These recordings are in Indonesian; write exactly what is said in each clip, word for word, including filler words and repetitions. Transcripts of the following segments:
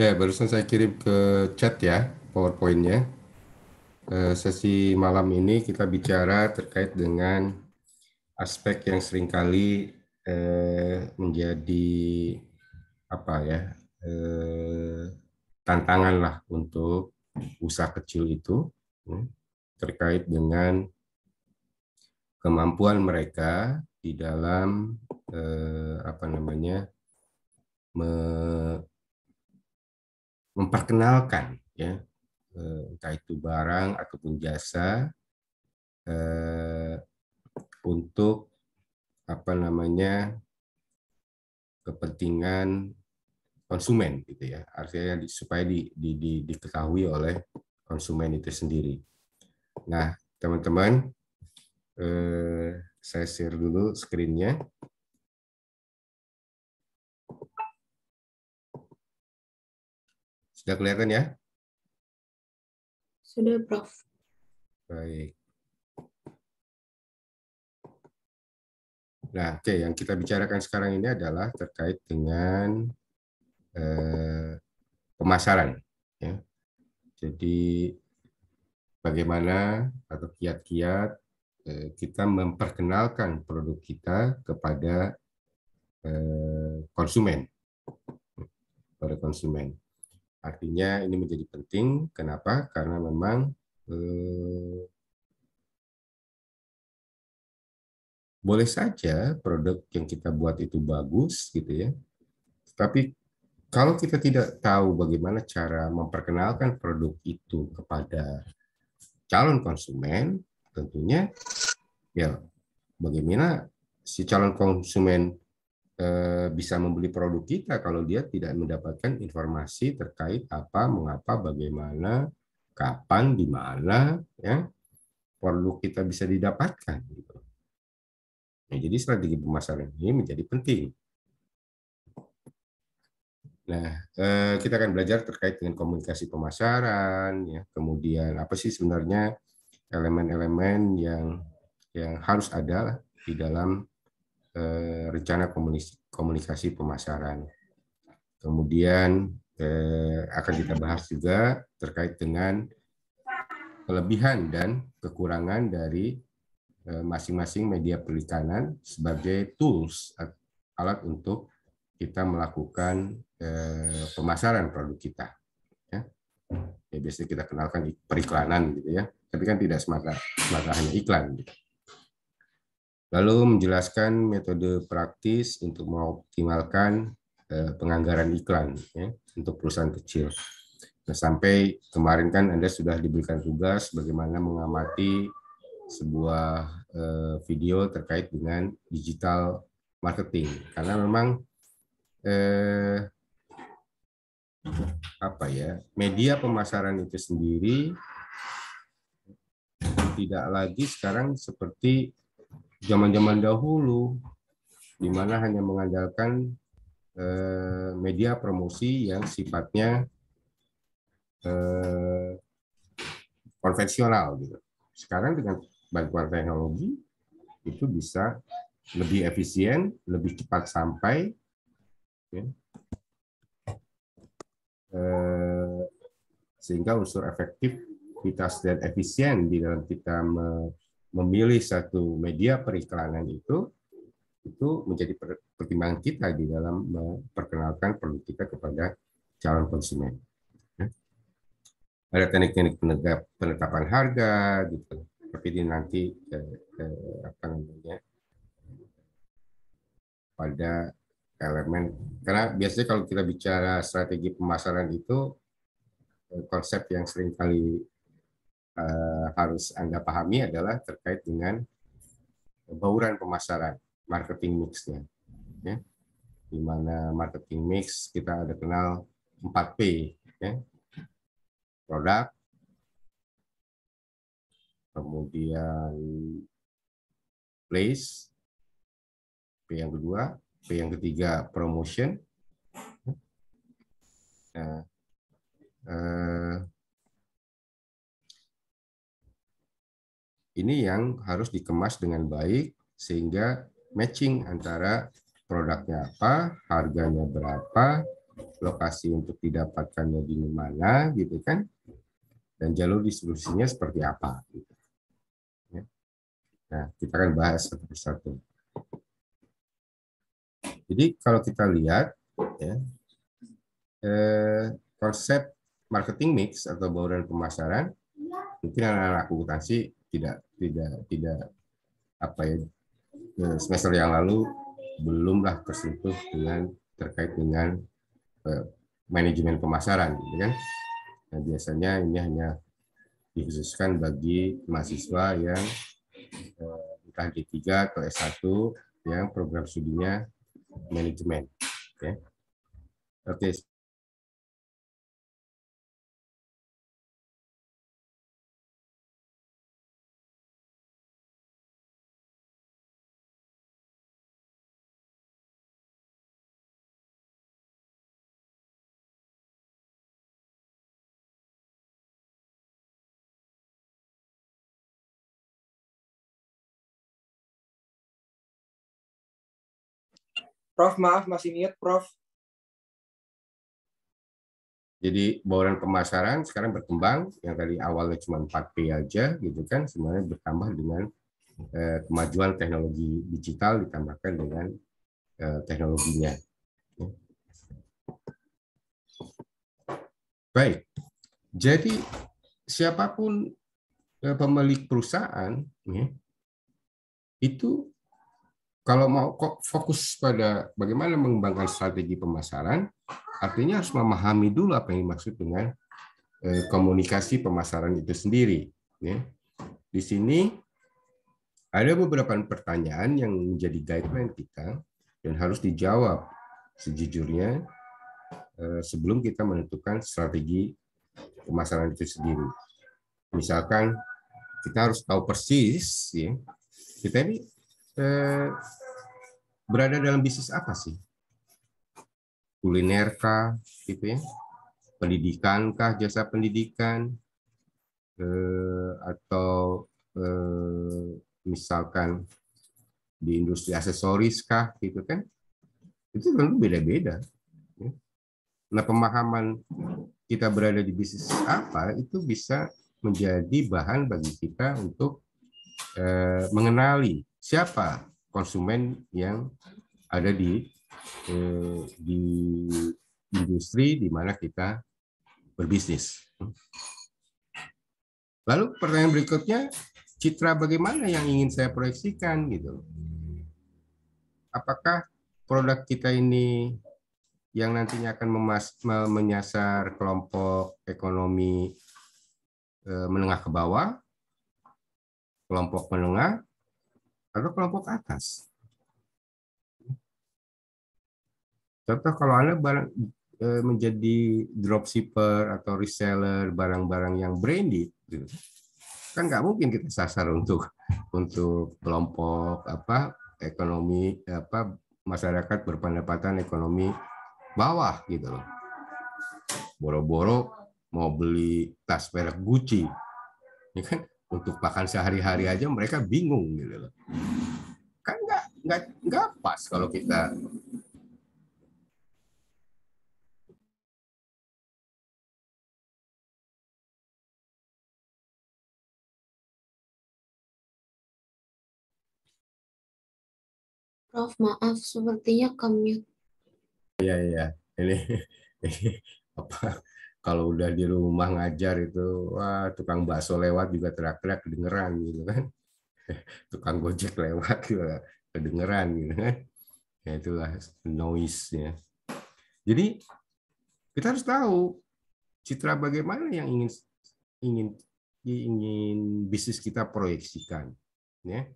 Ya, barusan saya kirim ke chat ya, PowerPoint-nya. Eh, Sesi malam ini kita bicara terkait dengan aspek yang seringkali eh, menjadi apa ya eh, tantangan lah untuk usaha kecil itu eh, terkait dengan kemampuan mereka di dalam eh, apa namanya me memperkenalkan ya entah itu barang ataupun jasa eh, untuk apa namanya kepentingan konsumen gitu ya, artinya supaya di, di, di, diketahui oleh konsumen itu sendiri. Nah teman-teman, eh, saya share dulu screen-nya. Sudah kelihatan ya? Sudah, Prof. Baik. Nah, oke, yang kita bicarakan sekarang ini adalah terkait dengan eh, pemasaran. Ya. Jadi, bagaimana atau kiat-kiat eh, kita memperkenalkan produk kita kepada eh, konsumen, kepada konsumen. Artinya ini menjadi penting. Kenapa? Karena memang eh, boleh saja produk yang kita buat itu bagus, gitu ya. Tapi kalau kita tidak tahu bagaimana cara memperkenalkan produk itu kepada calon konsumen, tentunya ya bagaimana si calon konsumen bisa membeli produk kita kalau dia tidak mendapatkan informasi terkait apa, mengapa, bagaimana, kapan, di mana ya produk kita bisa didapatkan. Nah, jadi strategi pemasaran ini menjadi penting. Nah, kita akan belajar terkait dengan komunikasi pemasaran, ya. Kemudian apa sih sebenarnya elemen-elemen yang yang harus ada di dalam Eh, rencana komunikasi, komunikasi pemasaran. Kemudian eh, akan kita bahas juga terkait dengan kelebihan dan kekurangan dari masing-masing eh, media perikanan sebagai tools, alat untuk kita melakukan eh, pemasaran produk kita. Ya. Ya, biasanya kita kenalkan periklanan gitu ya, tapi kan tidak semata, semata hanya iklan. Gitu. Lalu menjelaskan metode praktis untuk mengoptimalkan penganggaran iklan ya, untuk perusahaan kecil. Nah, sampai kemarin kan Anda sudah diberikan tugas bagaimana mengamati sebuah eh, video terkait dengan digital marketing. Karena memang eh, apa ya, media pemasaran itu sendiri tidak lagi sekarang seperti zaman-zaman dahulu, di mana hanya mengandalkan eh, media promosi yang sifatnya eh, konvensional, gitu. Sekarang dengan bantuan teknologi itu bisa lebih efisien, lebih cepat sampai, ya. eh, sehingga unsur efektivitas dan efisien di dalam kita memilih satu media periklanan itu itu menjadi pertimbangan kita di dalam memperkenalkan produk kita kepada calon konsumen. Ada teknik-teknik penetapan harga, gitu. Tapi ini nanti eh, eh, apa namanya pada elemen. Karena biasanya kalau kita bicara strategi pemasaran itu eh, konsep yang seringkali Uh, harus Anda pahami adalah terkait dengan bauran pemasaran, marketing mix-nya. Ya. Di mana marketing mix kita ada kenal empat P. Ya. Produk, kemudian place, P yang kedua, P yang ketiga promotion. Nah, uh, ini yang harus dikemas dengan baik sehingga matching antara produknya apa, harganya berapa, lokasi untuk didapatkannya di mana gitu kan, dan jalur distribusinya seperti apa gitu. Nah, kita akan bahas satu persatu. Jadi kalau kita lihat ya, eh, konsep marketing mix atau bauran pemasaran, mungkin anak-anak akuntansi tidak tidak tidak apa ya, semester yang lalu belumlah tersentuh dengan terkait dengan eh, manajemen pemasaran, gitu kan? Nah, biasanya ini hanya dikhususkan bagi mahasiswa yang entah D tiga atau S satu yang program studinya manajemen. Oke. Oke. Prof, maaf, masih mute, Prof. Jadi bauran pemasaran sekarang berkembang, yang tadi awalnya cuma empat P aja gitu kan, sebenarnya bertambah dengan eh, kemajuan teknologi digital ditambahkan dengan eh, teknologinya. Baik, jadi siapapun eh, pemilik perusahaan ya, itu kalau mau fokus pada bagaimana mengembangkan strategi pemasaran, artinya harus memahami dulu apa yang dimaksud dengan komunikasi pemasaran itu sendiri. Di sini ada beberapa pertanyaan yang menjadi guideline kita dan harus dijawab sejujurnya sebelum kita menentukan strategi pemasaran itu sendiri. Misalkan kita harus tahu persis, kita ini berada dalam bisnis apa sih? Kuliner kah, gitu ya? Pendidikan kah, jasa pendidikan, eh, atau eh, misalkan di industri aksesoris kah, gitu kan? Itu tentu beda-beda. Nah, pemahaman kita berada di bisnis apa itu bisa menjadi bahan bagi kita untuk eh, mengenali siapa konsumen yang ada di eh, di industri di mana kita berbisnis. Lalu pertanyaan berikutnya, citra bagaimana yang ingin saya proyeksikan gitu? Apakah produk kita ini yang nantinya akan memas menyasar kelompok ekonomi eh, menengah ke bawah, kelompok menengah, atau kelompok atas? Contoh, kalau Anda barang, menjadi dropshipper atau reseller barang-barang yang branded, kan nggak mungkin kita sasar untuk untuk kelompok apa ekonomi apa masyarakat berpendapatan ekonomi bawah gitu loh. Boro-boro mau beli tas merek Gucci, ya kan? Untuk makan sehari-hari aja mereka bingung gitu loh. Kan nggak nggak nggak pas kalau kita Prof, maaf, sepertinya kami. Iya iya, ini, ini apa? Kalau udah di rumah ngajar itu, wah, tukang bakso lewat juga teriak-teriak kedengeran gitu kan, tukang gojek lewat juga kedengeran gitu kan, ya itulah noise-nya. Jadi kita harus tahu citra bagaimana yang ingin ingin ingin bisnis kita proyeksikan, ya.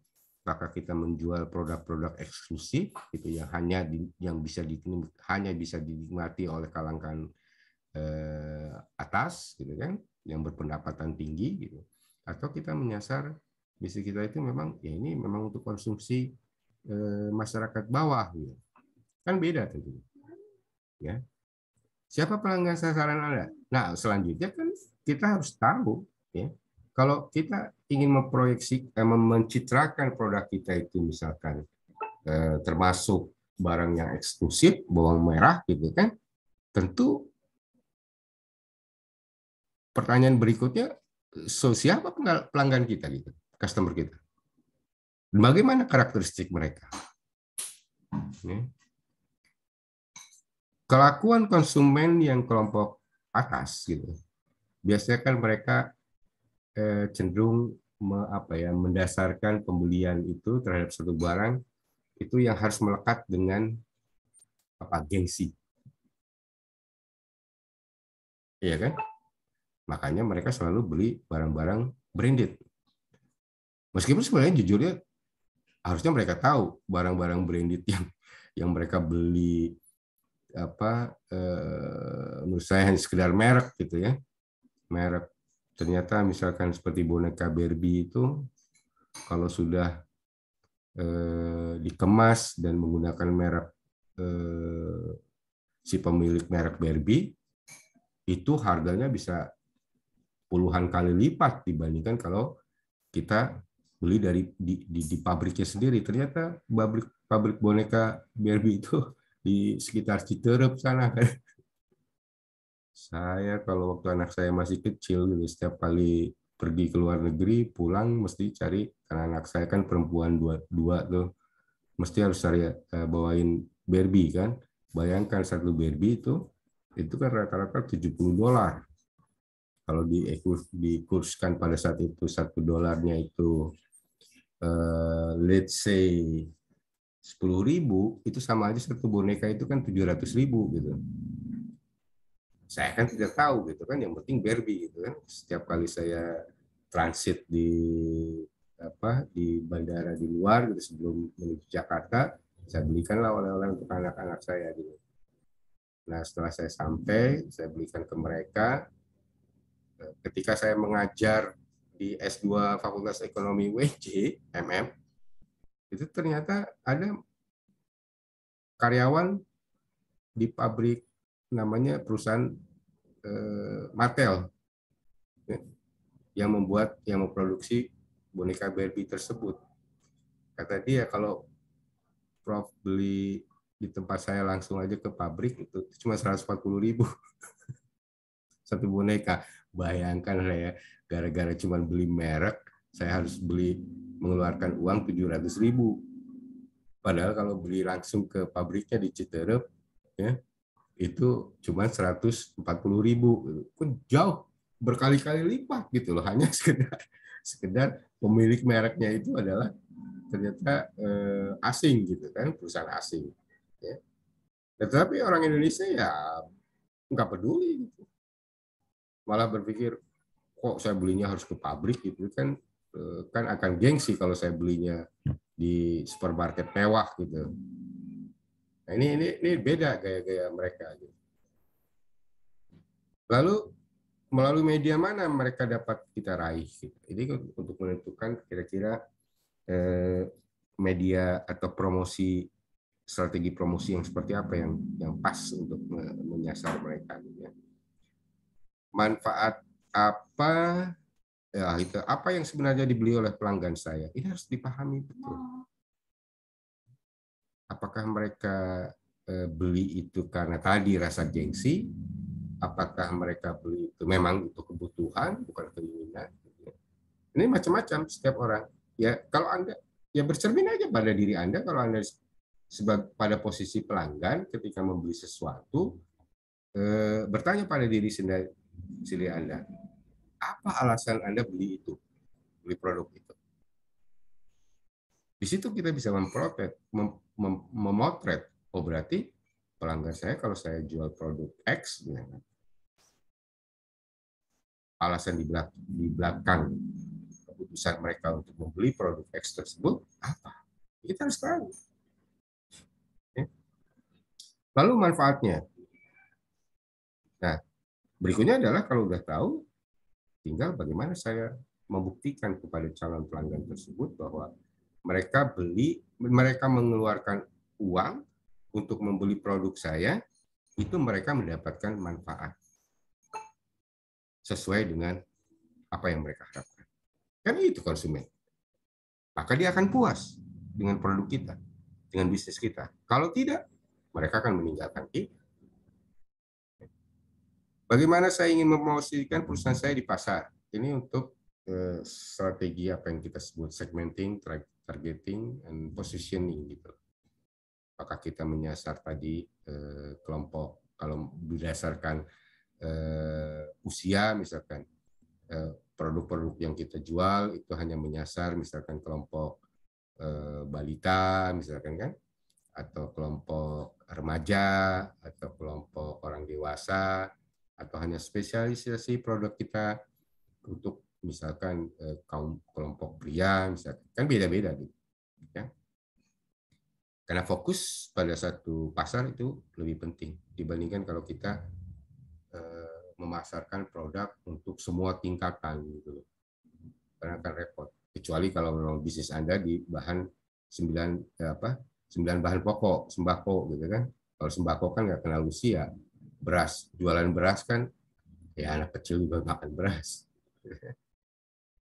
Maka kita menjual produk-produk eksklusif itu yang hanya di, yang bisa di, hanya bisa dinikmati oleh kalangan atas gitu kan, yang berpendapatan tinggi gitu, atau kita menyasar bisnis kita itu memang ya ini memang untuk konsumsi eh, masyarakat bawah gitu. Kan beda tentu ya, siapa pelanggan sasaran Anda. Nah, selanjutnya kan kita harus tahu ya, kalau kita ingin memproyeksi eh, mencitrakan produk kita itu misalkan eh, termasuk barang yang eksklusif, bawang merah gitu kan, Tentu pertanyaan berikutnya, so siapa pelanggan kita gitu, customer kita? Bagaimana karakteristik mereka? Kelakuan konsumen yang kelompok atas gitu, biasanya kan mereka eh, cenderung me, apa ya, mendasarkan pembelian itu terhadap suatu barang itu yang harus melekat dengan apa, gengsi, iya kan? Makanya mereka selalu beli barang-barang branded. Meskipun sebenarnya jujurnya harusnya mereka tahu barang-barang branded yang yang mereka beli apa eh, menurut saya hanya sekedar merek gitu ya, merek. Ternyata misalkan seperti boneka Barbie itu kalau sudah eh, dikemas dan menggunakan merek eh, si pemilik merek Barbie, itu harganya bisa puluhan kali lipat dibandingkan kalau kita beli dari di, di, di pabriknya sendiri. Ternyata pabrik pabrik boneka Barbie itu di sekitar Citerep sana kan. Saya kalau waktu anak saya masih kecil gitu, setiap kali pergi ke luar negeri pulang mesti cari, karena anak saya kan perempuan dua, dua tuh, mesti harus cari bawain Barbie kan. Bayangkan satu Barbie itu itu kan rata-rata tujuh puluh dolar. Kalau dikurskan pada saat itu satu dolarnya itu uh, let's say sepuluh ribu, itu sama aja satu boneka itu kan tujuh ratus ribu gitu. Saya kan tidak tahu gitu kan, yang penting Barbie gitu kan. Setiap kali saya transit di apa di bandara di luar gitu sebelum menuju Jakarta, saya belikanlah oleh-oleh untuk anak-anak saya gitu. Nah, setelah saya sampai, saya belikan ke mereka. Ketika saya mengajar di S dua Fakultas Ekonomi U N J, M M, itu ternyata ada karyawan di pabrik namanya perusahaan eh, Mattel yang membuat, yang memproduksi boneka Barbie tersebut. Kata dia, kalau Prof beli di tempat saya langsung aja ke pabrik itu cuma seratus empat puluh ribu satu boneka. Bayangkan saya gara-gara cuma beli merek saya harus beli mengeluarkan uang tujuh ratus ribu. Padahal kalau beli langsung ke pabriknya di Citerep ya, itu cuma seratus empat puluh ribu. Jauh berkali-kali lipat gitu loh, hanya sekedar sekedar pemilik mereknya itu adalah ternyata eh, asing gitu kan, perusahaan asing. Ya. Tetapi orang Indonesia ya nggak peduli gitu. Malah berpikir kok saya belinya harus ke pabrik gitu kan, kan akan gengsi kalau saya belinya di supermarket mewah gitu. Nah, ini ini ini beda gaya-gaya mereka gitu. Lalu melalui media mana mereka dapat kita raih gitu. Ini untuk menentukan kira-kira eh, media atau promosi, strategi promosi yang seperti apa yang yang pas untuk menyasar mereka gitu ya. Manfaat apa ya, itu apa yang sebenarnya dibeli oleh pelanggan saya, ini harus dipahami betul. Apakah mereka beli itu karena tadi rasa gengsi, apakah mereka beli itu memang untuk kebutuhan bukan keinginan gitu ya. Ini macam-macam setiap orang ya. Kalau Anda ya bercermin aja pada diri Anda, kalau Anda sebagai pada posisi pelanggan ketika membeli sesuatu, eh, bertanya pada diri sendiri Anda, apa alasan Anda beli itu, beli produk itu? Di situ kita bisa memprotek, mem, mem, memotret. Oh berarti pelanggan saya kalau saya jual produk X, gimana? Alasan di belakang, di belakang keputusan mereka untuk membeli produk X tersebut apa? Kita harus tahu. Lalu manfaatnya. Nah, berikutnya adalah kalau sudah tahu, tinggal bagaimana saya membuktikan kepada calon pelanggan tersebut bahwa mereka beli, mereka mengeluarkan uang untuk membeli produk saya, itu mereka mendapatkan manfaat sesuai dengan apa yang mereka harapkan. Kan itu konsumen. Maka dia akan puas dengan produk kita, dengan bisnis kita. Kalau tidak, mereka akan meninggalkan kita. Bagaimana saya ingin memposisikan perusahaan saya di pasar? Ini untuk eh, strategi apa yang kita sebut segmenting, targeting, and positioning gitu. Apakah kita menyasar tadi eh, kelompok kalau berdasarkan eh, usia misalkan eh, produk-produk yang kita jual itu hanya menyasar misalkan kelompok eh, balita misalkan kan, atau kelompok remaja, atau kelompok orang dewasa, atau hanya spesialisasi produk kita untuk misalkan eh, kaum kelompok pria misalkan kan beda-beda gitu ya. Karena fokus pada satu pasar itu lebih penting dibandingkan kalau kita eh, memasarkan produk untuk semua tingkatan gitu, karena akan repot. Kecuali kalau memang bisnis Anda di bahan sembilan apa sembilan bahan pokok sembako gitu kan. Kalau sembako kan nggak kenal usia. Beras, jualan beras kan ya anak kecil juga makan beras,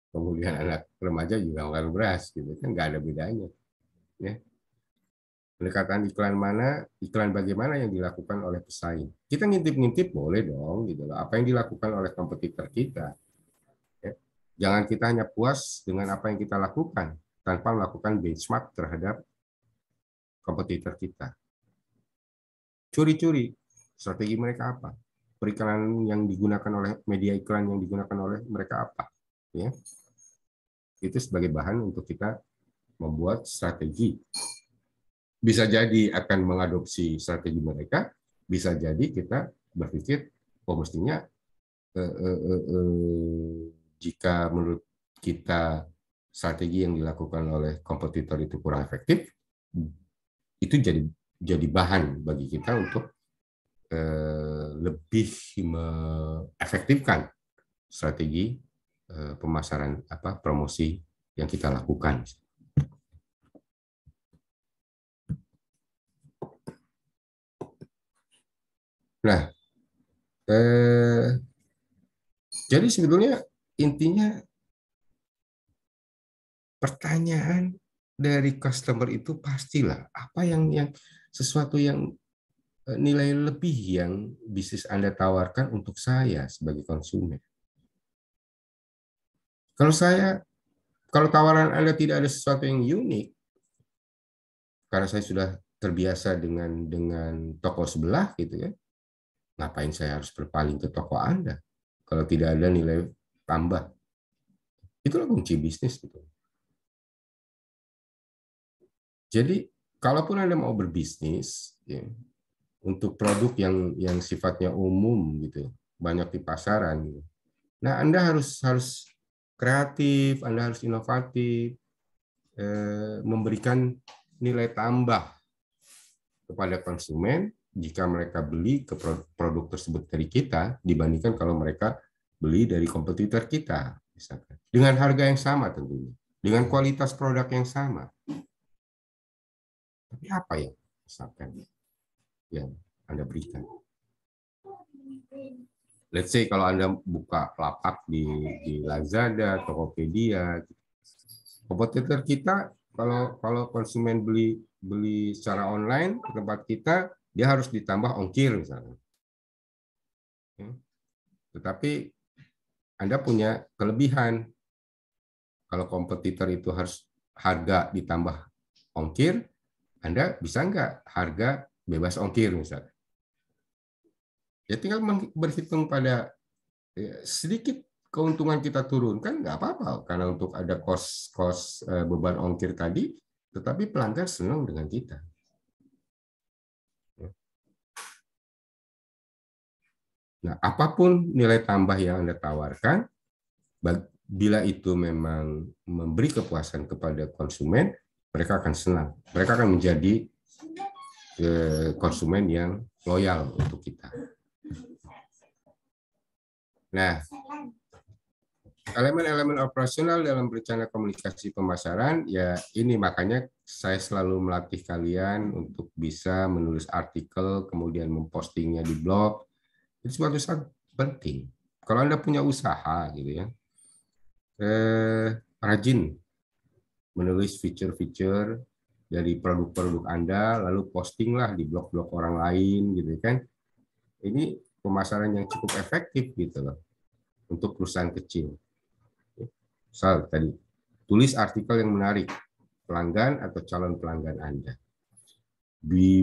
kemudian anak remaja juga makan beras gitu kan, nggak ada bedanya ya. Pendekatan iklan mana, iklan bagaimana yang dilakukan oleh pesaing. Kita ngintip-ngintip boleh dong, gitu loh. Apa yang dilakukan oleh kompetitor kita. Ya. Jangan kita hanya puas dengan apa yang kita lakukan, tanpa melakukan benchmark terhadap kompetitor kita. Curi-curi, strategi mereka apa? Periklanan yang digunakan oleh, media iklan yang digunakan oleh mereka apa? Ya. Itu sebagai bahan untuk kita membuat strategi. Bisa jadi akan mengadopsi strategi mereka, bisa jadi kita berpikir, oh mestinya eh, eh, eh, eh, jika menurut kita strategi yang dilakukan oleh kompetitor itu kurang efektif, itu jadi jadi bahan bagi kita untuk eh, lebih efektifkan strategi eh, pemasaran apa promosi yang kita lakukan. Nah, eh, jadi sebetulnya intinya pertanyaan dari customer itu pastilah apa yang yang sesuatu yang nilai lebih yang bisnis Anda tawarkan untuk saya sebagai konsumen. Kalau saya kalau tawaran Anda tidak ada sesuatu yang unik, karena saya sudah terbiasa dengan dengan toko sebelah gitu ya. Ngapain saya harus berpaling ke toko Anda kalau tidak ada nilai tambah? Itulah kunci bisnis gitu. Jadi kalaupun Anda mau berbisnis ya, untuk produk yang yang sifatnya umum gitu, banyak di pasaran gitu. Nah, Anda harus harus kreatif, Anda harus inovatif, eh, memberikan nilai tambah kepada konsumen jika mereka beli ke produk tersebut dari kita dibandingkan kalau mereka beli dari kompetitor kita misalkan, dengan harga yang sama tentunya, dengan kualitas produk yang sama, tapi apa ya misalkan yang Anda berikan. Let's say kalau Anda buka lapak di, di Lazada, Tokopedia, kompetitor kita kalau kalau konsumen beli beli secara online ke tempat kita, dia harus ditambah ongkir misalnya. Tetapi Anda punya kelebihan. Kalau kompetitor itu harus harga ditambah ongkir, Anda bisa nggak harga bebas ongkir misalnya. Ya tinggal berhitung pada sedikit keuntungan kita turunkan, nggak apa-apa. Karena untuk ada kos-kos beban ongkir tadi, tetapi pelanggan senang dengan kita. Nah, apapun nilai tambah yang Anda tawarkan, bila itu memang memberi kepuasan kepada konsumen, mereka akan senang. Mereka akan menjadi konsumen yang loyal untuk kita. Nah, elemen-elemen operasional dalam rencana komunikasi pemasaran, ya ini makanya saya selalu melatih kalian untuk bisa menulis artikel, kemudian mempostingnya di blog. Itu suatu sangat penting. Kalau Anda punya usaha, gitu ya, eh, rajin menulis fitur-fitur dari produk-produk Anda, lalu postinglah di blog-blog orang lain, gitu kan. Ini pemasaran yang cukup efektif gitu loh untuk perusahaan kecil. Misal tadi tulis artikel yang menarik pelanggan atau calon pelanggan Anda.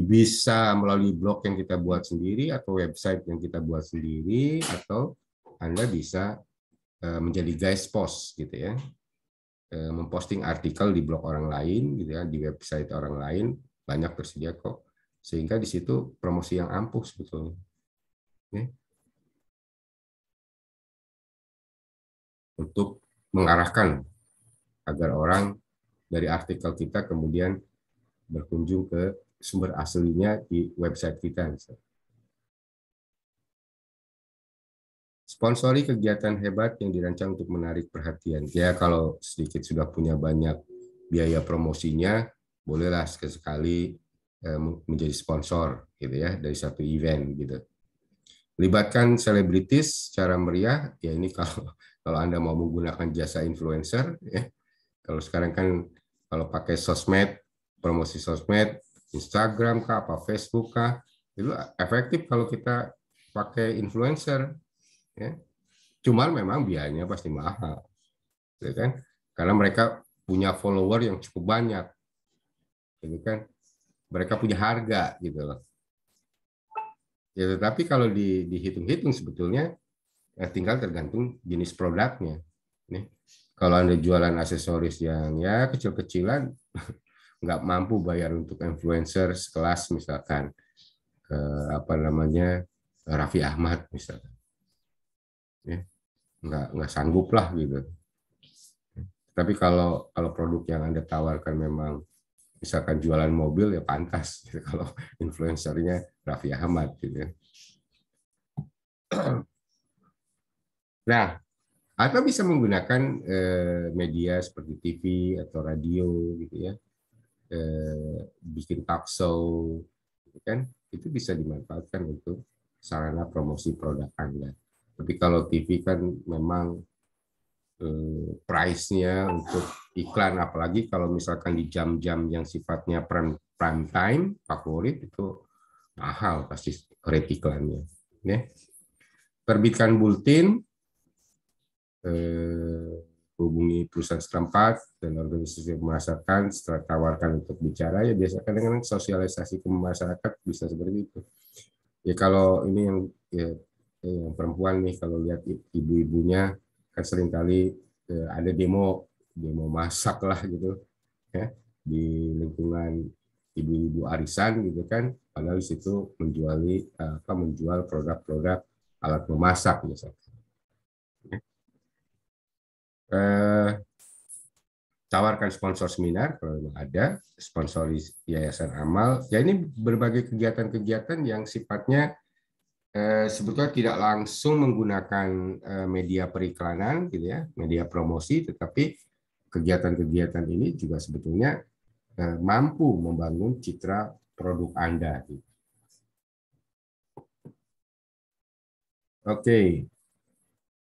Bisa melalui blog yang kita buat sendiri atau website yang kita buat sendiri, atau Anda bisa menjadi guest post gitu ya, memposting artikel di blog orang lain gitu ya, di website orang lain, banyak tersedia kok, sehingga di situ promosi yang ampuh sebetulnya. Ya. Untuk mengarahkan agar orang dari artikel kita kemudian berkunjung ke sumber aslinya di website kita. Misalnya. Sponsori kegiatan hebat yang dirancang untuk menarik perhatian. Ya, kalau sedikit sudah punya banyak biaya promosinya, bolehlah sekali-sekali menjadi sponsor gitu ya dari satu event gitu. Libatkan selebritis secara meriah. Ya ini kalau kalau Anda mau menggunakan jasa influencer ya. Kalau sekarang kan kalau pakai sosmed, promosi sosmed, Instagram kah, apa Facebook kah, itu efektif kalau kita pakai influencer, ya. Cuman memang biayanya pasti mahal, gitu kan? Karena mereka punya follower yang cukup banyak, gitu kan? Mereka punya harga, gitu loh. Ya, tetapi kalau di, dihitung-hitung sebetulnya, ya tinggal tergantung jenis produknya. Nih, kalau Anda jualan aksesoris yang ya kecil-kecilan, nggak mampu bayar untuk influencer sekelas misalkan eh, apa namanya Raffi Ahmad misalkan, ya nggak nggak sanggup lah gitu. Tapi kalau kalau produk yang Anda tawarkan memang misalkan jualan mobil ya pantas gitu, kalau influencernya Raffi Ahmad gitu. Nah, atau bisa menggunakan eh, media seperti T V atau radio gitu ya. Bikin talkshow, kan itu bisa dimanfaatkan untuk sarana promosi produk Anda. Tapi kalau T V kan memang eh, price-nya untuk iklan, apalagi kalau misalkan di jam-jam yang sifatnya prime, prime time favorit itu mahal pasti rate iklannya. Ya. Terbitkan bulletin, eh, hubungi perusahaan setempat dan organisasi masyarakat, setelah tawarkan untuk bicara, ya biasakan dengan sosialisasi ke masyarakat bisa seperti itu. Ya kalau ini yang, ya, yang perempuan nih, kalau lihat ibu-ibunya kan seringkali eh, ada demo, demo masak lah gitu, ya di lingkungan ibu-ibu arisan gitu kan, padahal di situ menjuali apa menjual produk-produk alat memasak misalnya. Eh, tawarkan sponsor seminar kalau memang ada, sponsori yayasan amal. Ya ini berbagai kegiatan-kegiatan yang sifatnya eh, sebetulnya tidak langsung menggunakan eh, media periklanan, gitu ya, media promosi, tetapi kegiatan-kegiatan ini juga sebetulnya eh, mampu membangun citra produk Anda. Gitu. Oke, okay.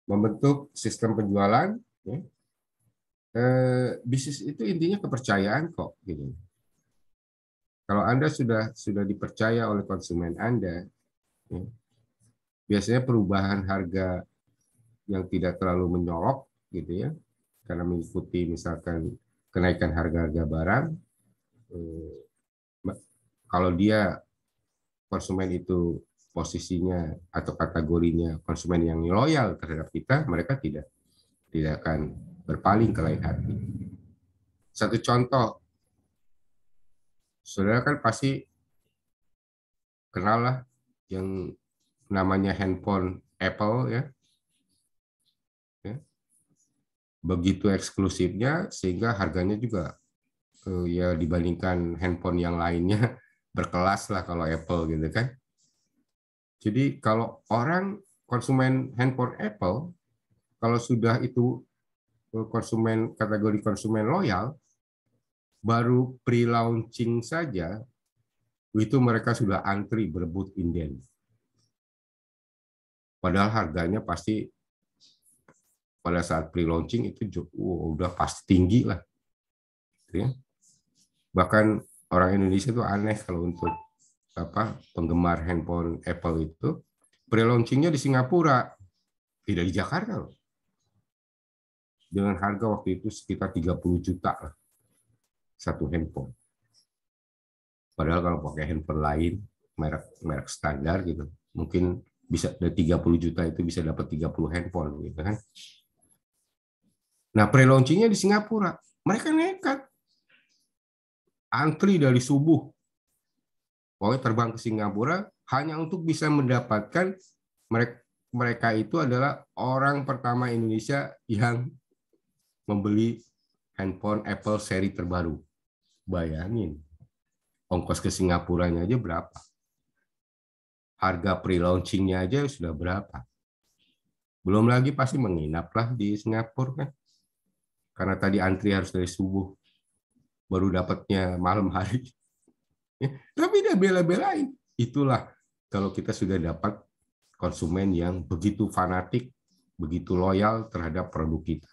Membentuk sistem penjualan. Ya. Eh, bisnis itu intinya kepercayaan kok. Gitu. Kalau Anda sudah sudah dipercaya oleh konsumen Anda, ya, biasanya perubahan harga yang tidak terlalu menyorok, gitu ya, karena mengikuti misalkan kenaikan harga-harga barang. Eh, kalau dia konsumen itu posisinya atau kategorinya konsumen yang loyal terhadap kita, mereka tidak. tidak akan berpaling ke lain hati. Satu contoh, saudara kan pasti kenal lah yang namanya handphone Apple ya, ya. Begitu eksklusifnya sehingga harganya juga ya dibandingkan handphone yang lainnya berkelas lah kalau Apple gitu kan. Jadi kalau orang konsumen handphone Apple, kalau sudah itu konsumen kategori konsumen loyal, baru pre-launching saja, itu mereka sudah antri berebut inden. Padahal harganya pasti pada saat pre-launching itu oh, udah pasti tinggi lah. Bahkan orang Indonesia itu aneh kalau untuk apa penggemar handphone Apple itu Pre-launchingnya di Singapura, tidak di Jakarta loh. Dengan harga waktu itu sekitar tiga puluh juta lah, satu handphone. Padahal kalau pakai handphone lain, merek merek standar gitu, mungkin bisa dari tiga puluh juta itu bisa dapat tiga puluh handphone gitu kan. Nah, pre-launchingnya di Singapura, mereka nekat antri dari subuh. Pokoknya terbang ke Singapura hanya untuk bisa mendapatkan mereka mereka itu adalah orang pertama Indonesia yang membeli handphone Apple seri terbaru. Bayangin, ongkos ke Singapuranya aja berapa? Harga pre-launchingnya aja sudah berapa? Belum lagi pasti menginaplah di Singapura kan? Karena tadi antri harus dari subuh, baru dapatnya malam hari. Ya, tapi dia bela-belain. Itulah kalau kita sudah dapat konsumen yang begitu fanatik, begitu loyal terhadap produk kita.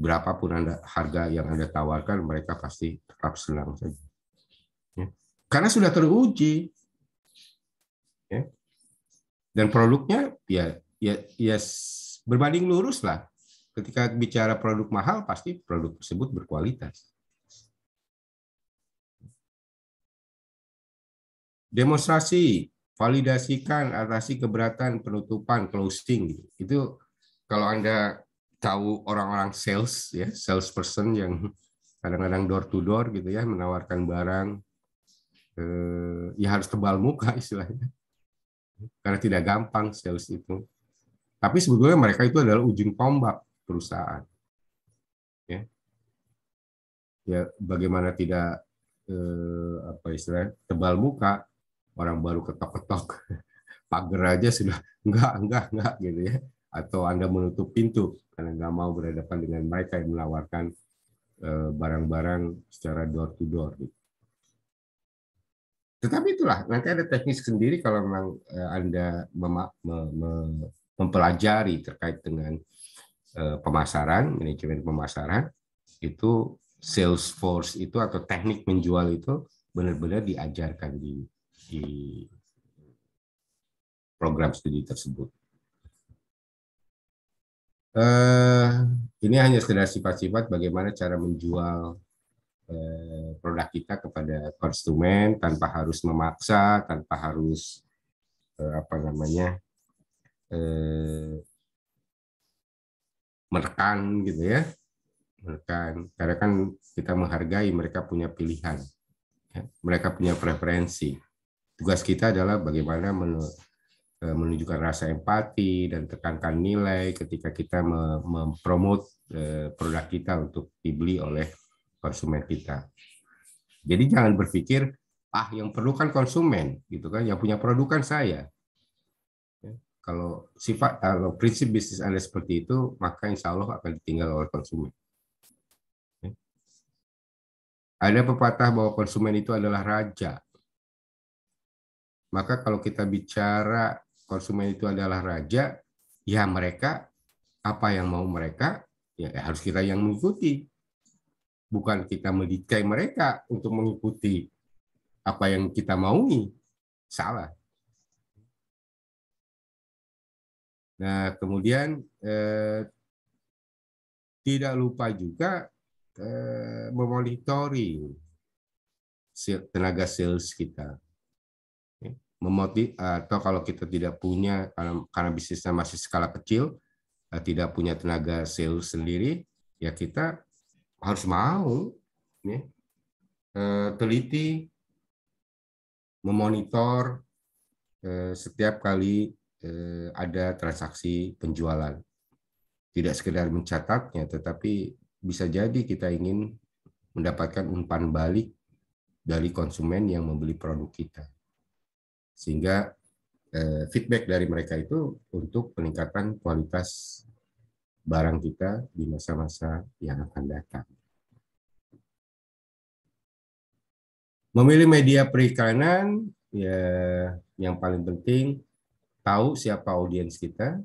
Berapapun Anda, harga yang Anda tawarkan, mereka pasti tetap senang saja. Ya. Karena sudah teruji. Ya. Dan produknya ya, ya, ya berbanding lurus lah. Ketika bicara produk mahal, pasti produk tersebut berkualitas. Demonstrasi, validasikan, atasi keberatan, penutupan, closing. Itu kalau Anda tahu orang-orang sales, ya salesperson yang kadang-kadang door to door gitu ya, menawarkan barang, eh, ya harus tebal muka istilahnya. Karena tidak gampang sales itu. Tapi sebetulnya mereka itu adalah ujung tombak perusahaan. Ya, ya bagaimana tidak eh, apa istilahnya tebal muka. Orang baru ketok-ketok pagar aja sudah enggak enggak enggak gitu ya, atau Anda menutup pintu karena nggak mau berhadapan dengan mereka yang menawarkan barang-barang secara door to door. Tetapi itulah nanti ada teknis sendiri kalau memang Anda mempelajari terkait dengan pemasaran, manajemen pemasaran itu, sales force itu atau teknik menjual itu benar-benar diajarkan di di program studi tersebut. Eh, ini hanya sekedar sifat-sifat bagaimana cara menjual eh, produk kita kepada konsumen tanpa harus memaksa, tanpa harus eh, apa namanya eh, menekan gitu ya, menekan. Karena kan kita menghargai mereka punya pilihan, ya. Mereka punya preferensi. Tugas kita adalah bagaimana menunjukkan rasa empati dan tekankan nilai ketika kita mempromot produk kita untuk dibeli oleh konsumen kita. Jadi jangan berpikir, ah yang perlu kan konsumen, gitu kan, yang punya produk kan saya. Kalau sifat, kalau prinsip bisnis Anda seperti itu, maka insya Allah akan ditinggal oleh konsumen. Ada pepatah bahwa konsumen itu adalah raja. Maka kalau kita bicara konsumen itu adalah raja, ya mereka, apa yang mau mereka, ya harus kita yang mengikuti. Bukan kita mendikai mereka untuk mengikuti apa yang kita maui. Salah. Nah, kemudian eh, tidak lupa juga eh, memonitori tenaga sales kita. Memotivasi, atau kalau kita tidak punya, karena, karena bisnisnya masih skala kecil, tidak punya tenaga sales sendiri, ya kita harus mau ya, teliti, memonitor setiap kali ada transaksi penjualan. Tidak sekedar mencatatnya, tetapi bisa jadi kita ingin mendapatkan umpan balik dari konsumen yang membeli produk kita. Sehingga eh, feedback dari mereka itu untuk peningkatan kualitas barang kita di masa-masa yang akan datang. Memilih media periklanan, ya, yang paling penting tahu siapa audiens kita,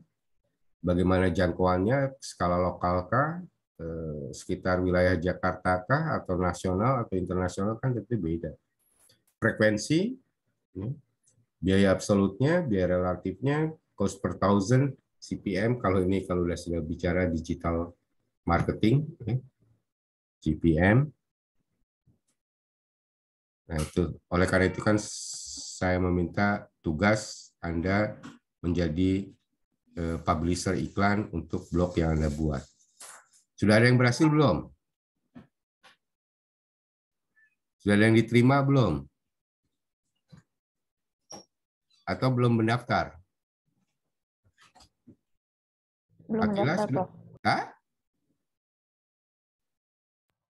bagaimana jangkauannya, skala lokalkah, eh, sekitar wilayah Jakarta kah, atau nasional atau internasional kan tentu beda. Frekuensi Biaya absolutnya, biaya relatifnya, cost per thousand, C P M, kalau ini kalau sudah, sudah bicara digital marketing, C P M. Nah itu, oleh karena itu kan saya meminta tugas Anda menjadi publisher iklan untuk blog yang Anda buat. Sudah ada yang berhasil belum? Sudah ada yang diterima belum? Atau belum mendaftar? Belum Akila, mendaftar, sudah... Prof. Hah?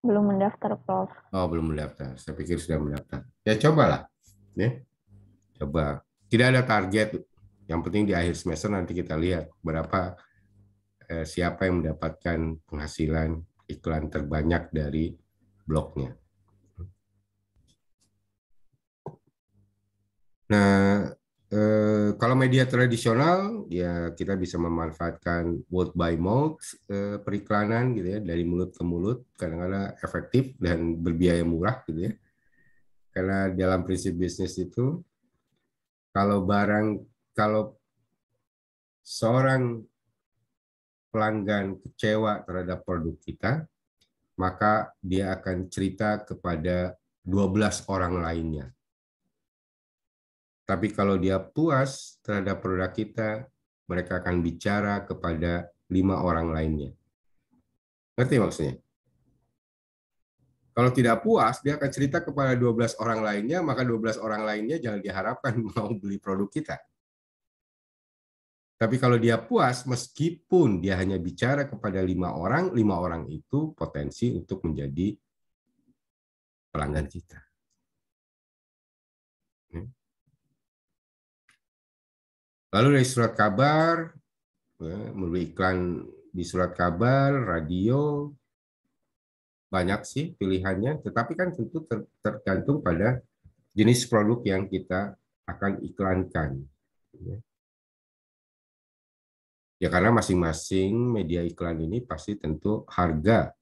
Belum mendaftar, Prof. Oh, belum mendaftar. Saya pikir sudah mendaftar. Ya, cobalah. Nih. Coba. Tidak ada target. Yang penting di akhir semester nanti kita lihat berapa eh, siapa yang mendapatkan penghasilan iklan terbanyak dari blognya. Nah, eh, kalau media tradisional ya kita bisa memanfaatkan word by mouth, eh, periklanan gitu ya, dari mulut ke mulut, kadang-kadang efektif dan berbiaya murah gitu ya. Karena dalam prinsip bisnis itu kalau barang Kalau seorang pelanggan kecewa terhadap produk kita, maka dia akan cerita kepada dua belas orang lainnya. Tapi kalau dia puas terhadap produk kita, mereka akan bicara kepada lima orang lainnya. Ngerti maksudnya? Kalau tidak puas, dia akan cerita kepada dua belas orang lainnya, maka dua belas orang lainnya jangan diharapkan mau beli produk kita. Tapi kalau dia puas, meskipun dia hanya bicara kepada lima orang, lima orang itu potensi untuk menjadi pelanggan kita. Lalu dari surat kabar, melalui iklan di surat kabar, radio, banyak sih pilihannya. Tetapi kan tentu ter tergantung pada jenis produk yang kita akan iklankan. Ya karena masing-masing media iklan ini pasti tentu harga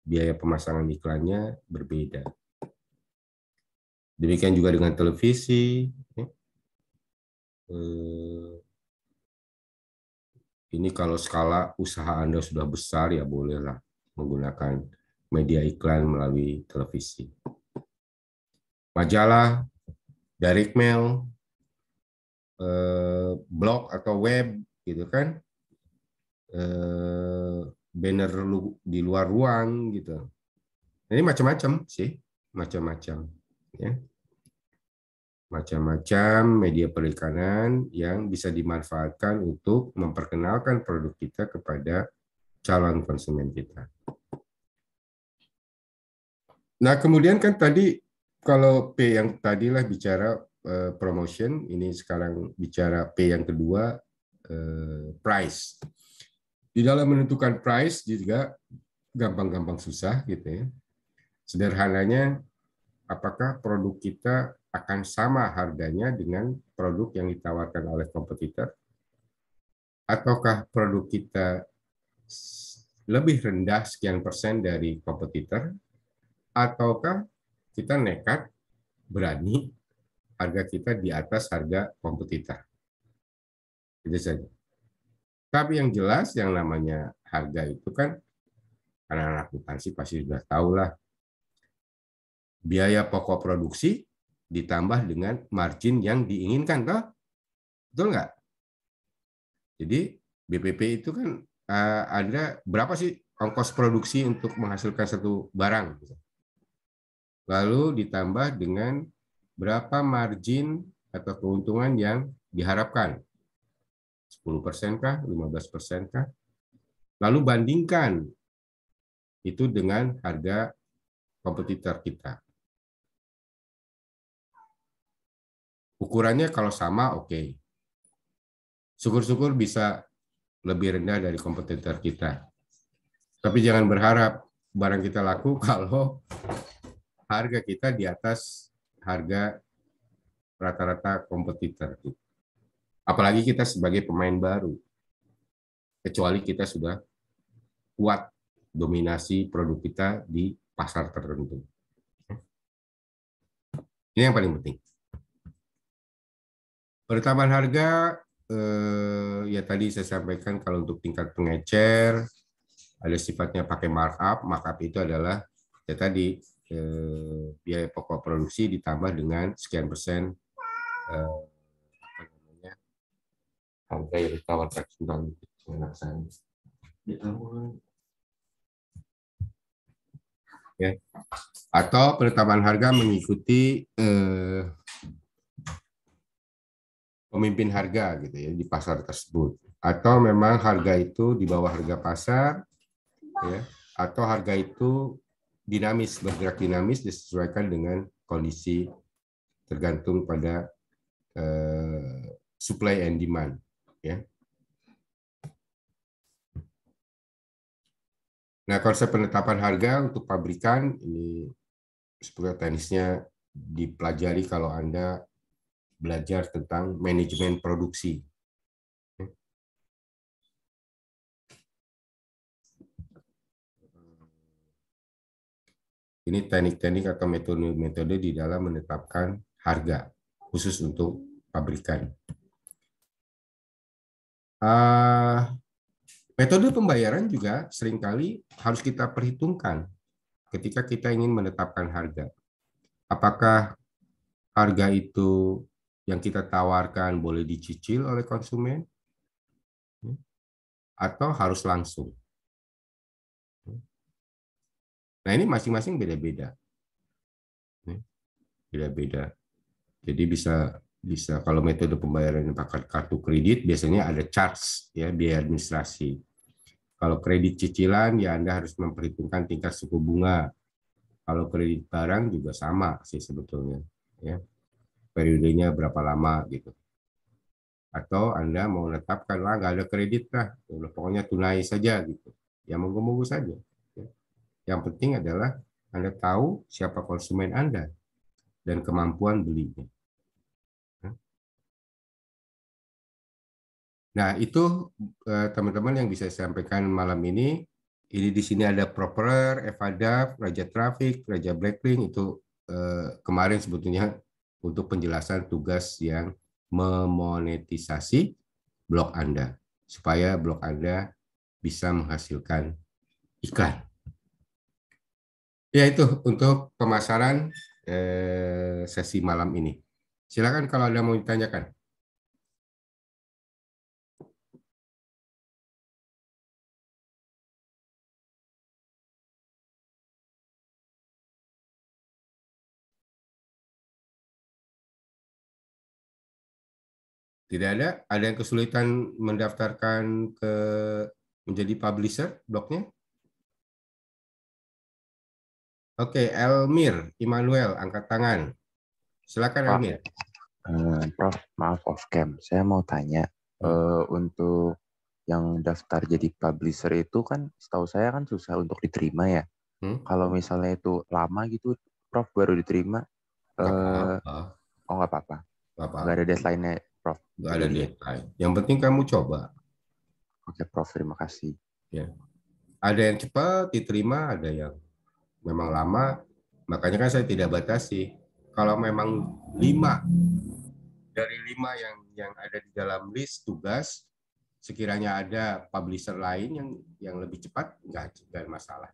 biaya pemasangan iklannya berbeda. Demikian juga dengan televisi. Ini kalau skala usaha Anda sudah besar ya bolehlah menggunakan media iklan melalui televisi. Majalah, direct mail, blog atau web, gitu kan, eh, banner lu, di luar ruang gitu. Ini macam-macam sih, macam-macam, ya, macam-macam media perikanan yang bisa dimanfaatkan untuk memperkenalkan produk kita kepada calon konsumen kita. Nah kemudian kan tadi kalau P yang tadilah bicara eh, promotion, ini sekarang bicara P yang kedua. Price. Di dalam menentukan price juga gampang-gampang susah gitu ya. Sederhananya apakah produk kita akan sama harganya dengan produk yang ditawarkan oleh kompetitor? Ataukah produk kita lebih rendah sekian persen dari kompetitor? Ataukah kita nekat berani harga kita di atas harga kompetitor? Itu saja. Tapi yang jelas yang namanya harga itu kan anak-anak akuntansi pasti sudah tahu lah. Biaya pokok produksi ditambah dengan margin yang diinginkan, toh? Betul nggak? Jadi B P P itu kan ada berapa sih ongkos produksi untuk menghasilkan satu barang? Lalu ditambah dengan berapa margin atau keuntungan yang diharapkan? sepuluh persen kah, lima belas persen kah? Lalu bandingkan itu dengan harga kompetitor kita. Ukurannya kalau sama, oke. Okay. Syukur-syukur bisa lebih rendah dari kompetitor kita. Tapi jangan berharap barang kita laku kalau harga kita di atas harga rata-rata kompetitor kita. Apalagi kita sebagai pemain baru, kecuali kita sudah kuat dominasi produk kita di pasar tertentu. Ini yang paling penting. Penetapan harga, eh, ya tadi saya sampaikan kalau untuk tingkat pengecer, ada sifatnya pakai markup. Markup itu adalah ya tadi eh, biaya pokok produksi ditambah dengan sekian persen eh, apa namanya, harga yang ditawarkan dalam pelaksanaan. Ya. Atau penetapan harga mengikuti eh, pemimpin harga gitu ya di pasar tersebut, atau memang harga itu di bawah harga pasar ya, atau harga itu dinamis, bergerak dinamis disesuaikan dengan kondisi tergantung pada eh, supply and demand ya. Nah, konsep penetapan harga untuk pabrikan ini seperti teknisnya dipelajari kalau Anda belajar tentang manajemen produksi. Ini teknik-teknik atau metode-metode di dalam menetapkan harga khusus untuk pabrikan. Uh, Metode pembayaran juga seringkali harus kita perhitungkan ketika kita ingin menetapkan harga. Apakah harga itu yang kita tawarkan boleh dicicil oleh konsumen atau harus langsung? Nah, ini masing-masing beda-beda. Beda-beda. Jadi bisa bisa kalau metode pembayaran yang pakai kartu kredit biasanya ada charge ya, biaya administrasi. Kalau kredit cicilan ya Anda harus memperhitungkan tingkat suku bunga. Kalau kredit barang juga sama sih sebetulnya ya. Periodenya berapa lama gitu. Atau Anda mau menetapkan lah nggak ada kredit lah, pokoknya tunai saja gitu. Ya monggo-monggo saja. Yang penting adalah Anda tahu siapa konsumen Anda dan kemampuan belinya. Nah, itu teman-teman yang bisa saya sampaikan malam ini. Ini di sini ada Properer, Evadaf, Raja Traffic, Raja Blacklink. Itu eh, kemarin sebetulnya untuk penjelasan tugas yang memonetisasi blog Anda. Supaya blog Anda bisa menghasilkan iklan. Ya, itu untuk pemasaran eh, sesi malam ini. Silakan kalau ada mau ditanyakan. Tidak ada, ada yang kesulitan mendaftarkan ke menjadi publisher blognya? Oke, Elmir, Immanuel, angkat tangan. Silakan Elmir. Uh, Prof, maaf off cam. Saya mau tanya uh, untuk yang daftar jadi publisher itu kan, setahu saya kan susah untuk diterima ya. Hmm? Kalau misalnya itu lama gitu, Prof baru diterima. Uh, apa -apa. Oh nggak apa-apa. Nggak ada deadline-nya. Prof, nggak ada deadline. Yang penting kamu coba. Oke, Prof, terima kasih. Ya. Ada yang cepat diterima, ada yang memang lama. Makanya kan saya tidak batasi. Kalau memang lima dari lima yang yang ada di dalam list tugas, sekiranya ada publisher lain yang yang lebih cepat, nggak ada masalah.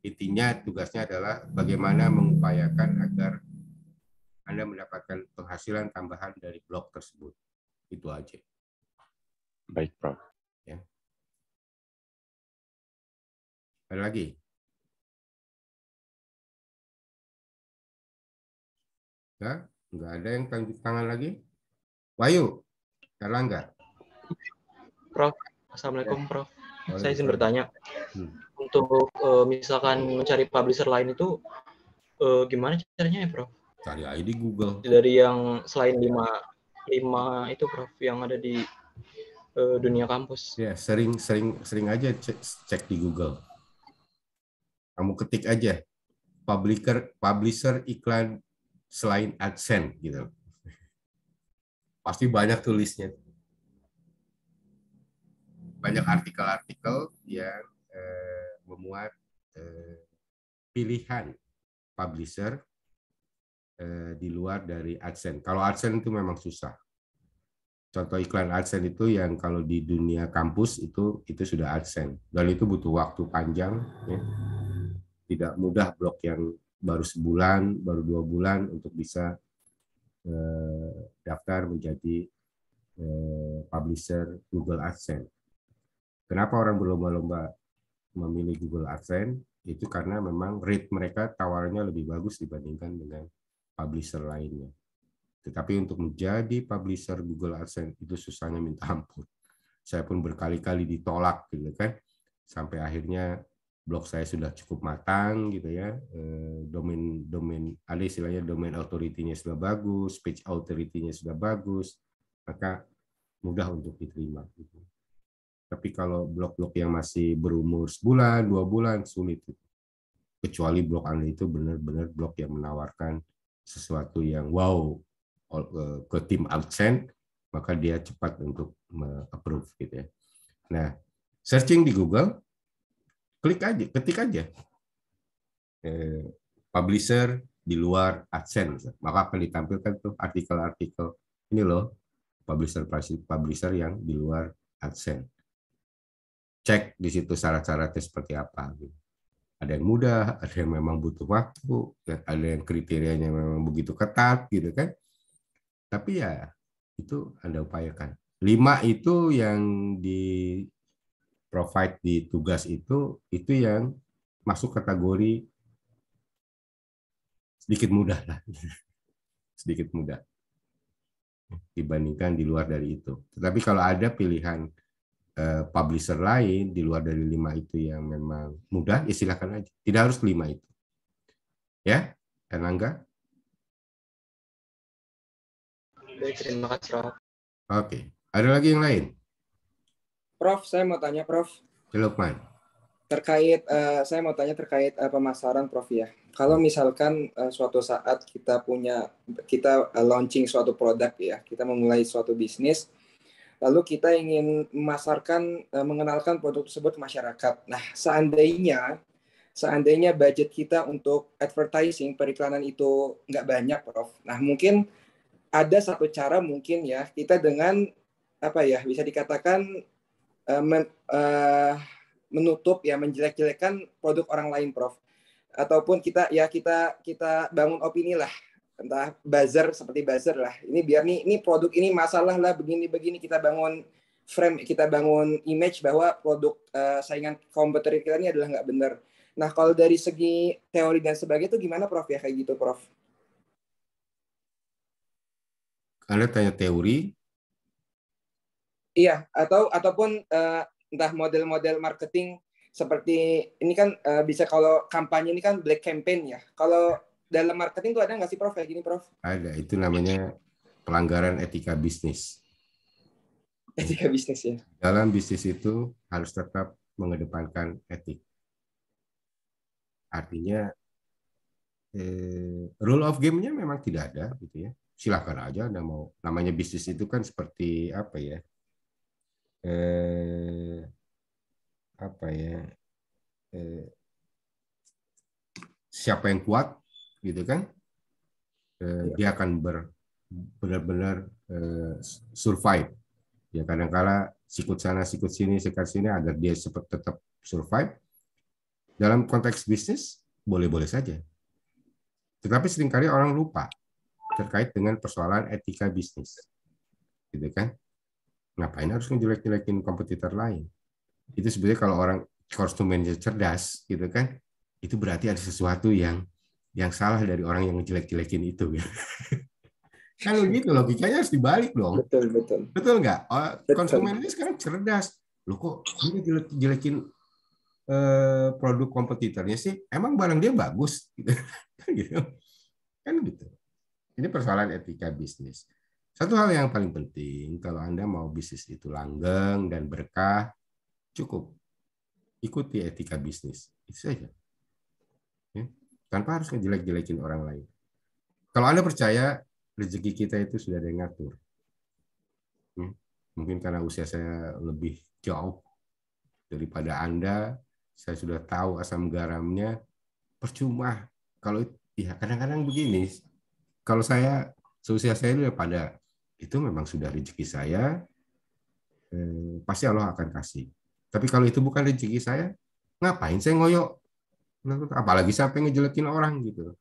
Intinya tugasnya adalah bagaimana mengupayakan agar Anda mendapatkan penghasilan tambahan dari blog tersebut. Itu aja. Baik, Prof. Ya. Ada lagi? Ya, enggak ada yang tangkap tangan lagi? Wahyu, Erlangga. Prof, Assalamualaikum, Prof. Saya izin bertanya. Hmm. Untuk misalkan mencari publisher lain itu, gimana caranya ya, Prof? Cari aja di Google. Dari yang selain lima, lima itu Prof yang ada di uh, dunia kampus. Ya, sering sering sering aja cek, cek di Google. Kamu ketik aja publisher publisher iklan selain AdSense gitu. Pasti banyak tulisnya. Banyak artikel-artikel yang eh, memuat eh, pilihan publisher eh, di luar dari AdSense. Kalau AdSense itu memang susah. Contoh iklan AdSense itu yang kalau di dunia kampus itu itu sudah AdSense, dan itu butuh waktu panjang, ya. Tidak mudah blog yang baru sebulan, baru dua bulan untuk bisa eh, daftar menjadi eh, publisher Google AdSense. Kenapa orang berlomba-lomba memilih Google AdSense? Itu karena memang rate mereka tawarannya lebih bagus dibandingkan dengan publisher lainnya. Tetapi untuk menjadi publisher Google AdSense itu susahnya minta ampun. Saya pun berkali-kali ditolak, gitu kan, sampai akhirnya blog saya sudah cukup matang, gitu ya. Domain, domain, ada istilahnya domain authority-nya sudah bagus, page authority-nya sudah bagus, maka mudah untuk diterima. Gitu. Tapi kalau blog-blog yang masih berumur sebulan, dua bulan sulit. Gitu. Kecuali blog Anda itu benar-benar blog yang menawarkan sesuatu yang wow ke tim AdSense, maka dia cepat untuk approve, gitu ya. Nah, searching di Google, klik aja, ketik aja eh, publisher di luar AdSense, maka akan ditampilkan tuh artikel-artikel ini loh, publisher publisher yang di luar AdSense. Cek di situ syarat-syaratnya seperti apa. Gitu. Ada yang mudah, ada yang memang butuh waktu, ada yang kriterianya memang begitu ketat, gitu kan. Tapi ya itu Anda upayakan. Lima itu yang di provide di tugas itu, itu yang masuk kategori sedikit mudah lah, sedikit mudah dibandingkan di luar dari itu. Tetapi kalau ada pilihan eh, publisher lain di luar dari lima itu yang memang mudah, ya silakan aja. Tidak harus lima itu, ya, Erlangga. Terima kasih, Prof. Oke, ada lagi yang lain? Prof, saya mau tanya, Prof. Lukman. Terkait, uh, saya mau tanya terkait uh, pemasaran, Prof. Ya. Kalau misalkan uh, suatu saat kita punya, kita uh, launching suatu produk, ya, kita memulai suatu bisnis, lalu kita ingin memasarkan, uh, mengenalkan produk tersebut ke masyarakat. Nah, seandainya, seandainya budget kita untuk advertising periklanan itu nggak banyak, Prof. Nah, mungkin ada satu cara mungkin ya, kita dengan apa ya, bisa dikatakan uh, men, uh, menutup ya, menjelek-jelekan produk orang lain, Prof. Ataupun kita ya kita kita bangun opini lah, entah buzzer seperti buzzer lah. Ini biar nih, ini produk ini masalah lah, begini-begini, kita bangun frame, kita bangun image bahwa produk uh, saingan kompetitor kita ini adalah nggak benar. Nah, kalau dari segi teori dan sebagainya itu gimana, Prof, ya kayak gitu, Prof? Anda tanya teori? Iya, atau ataupun uh, entah model-model marketing seperti ini kan uh, bisa, kalau kampanye ini kan black campaign ya. Kalau dalam marketing itu ada nggak sih, Prof, kayak gini, Prof? Ada, itu namanya pelanggaran etika bisnis. Etika bisnis ya. Dalam bisnis itu harus tetap mengedepankan etik. Artinya eh, rule of game-nya memang tidak ada, gitu ya. Silahkan aja Anda mau, namanya bisnis itu kan seperti apa ya, eh, apa ya, eh, siapa yang kuat, gitu kan, eh, ya. Dia akan benar-benar eh, survive ya, kadang-kala sikut sana sikut sini sikut sini agar dia tetap survive. Dalam konteks bisnis boleh-boleh saja, tetapi seringkali orang lupa terkait dengan persoalan etika bisnis, gitu kan? Ngapain harus ngejelek-jelekin kompetitor lain? Itu sebenarnya kalau orang konsumennya cerdas, gitu kan? Itu berarti ada sesuatu yang yang salah dari orang yang ngejelek-jelekin itu. Kan begitu, logikanya harus dibalik dong. Betul, betul. Betul nggak? Konsumennya sekarang cerdas. Loh, kok ini jelek-jelekin eh, produk kompetitornya sih? Emang barang dia bagus, gitu kan? Gitu. Kan gitu. Ini persoalan etika bisnis. Satu hal yang paling penting, kalau Anda mau bisnis itu langgeng dan berkah, cukup ikuti etika bisnis. Itu saja. Ya. Tanpa harus ngejelek-jelekin orang lain. Kalau Anda percaya, rezeki kita itu sudah ada yang ngatur. Ya. Mungkin karena usia saya lebih jauh daripada Anda, saya sudah tahu asam garamnya. Percuma. Kalau ya kadang-kadang begini, Kalau saya, seusia saya udah pada, itu memang sudah rezeki saya, eh, pasti Allah akan kasih. Tapi kalau itu bukan rezeki saya, ngapain saya ngoyo? Apalagi sampai ngejelekin orang gitu.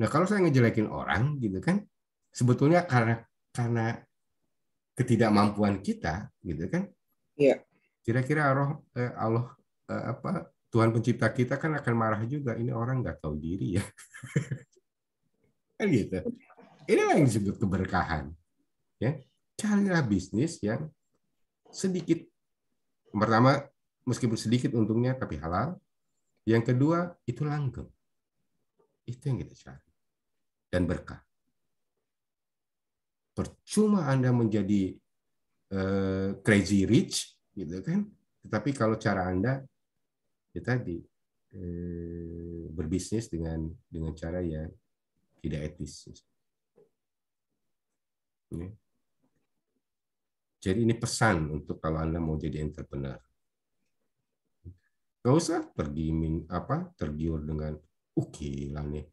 Nah kalau saya ngejelekin orang gitu kan, sebetulnya karena karena ketidakmampuan kita gitu kan. Iya. Kira-kira Allah, eh, Allah eh, apa Tuhan pencipta kita kan akan marah juga, ini orang nggak tahu diri ya. Kan gitu. Inilah yang disebut keberkahan. Ya, carilah bisnis yang sedikit, pertama meskipun sedikit untungnya tapi halal. Yang kedua itu langgeng. Itu yang kita cari. Dan berkah. Percuma Anda menjadi eh, crazy rich gitu kan, tetapi kalau cara Anda ya tadi eh, berbisnis dengan dengan cara yang tidak etis. Ini. Jadi ini pesan untuk kalau Anda mau jadi entrepreneur. Nggak usah tergiring apa tergiur dengan oke lah nih.